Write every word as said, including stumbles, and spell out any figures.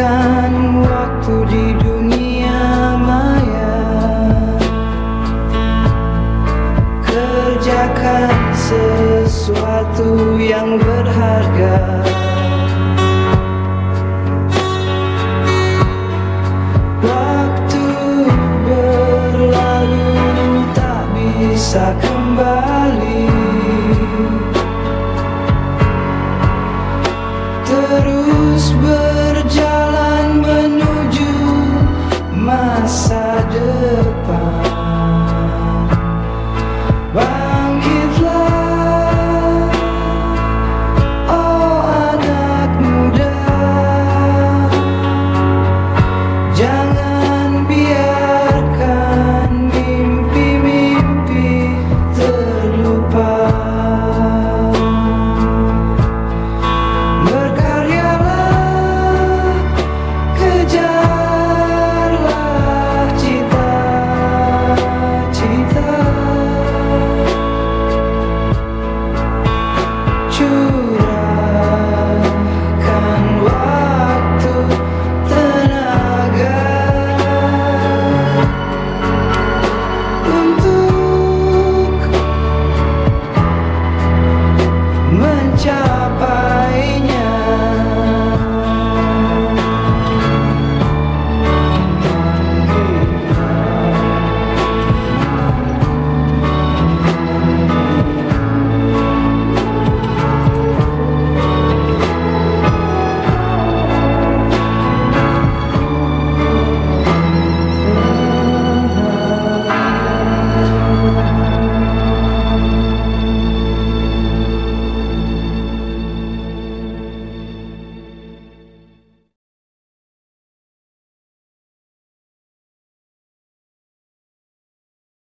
habiskan waktu di dunia maya. Kerjakan sesuatu yang berharga. Waktu berlalu tak bisa kembali. Terus ber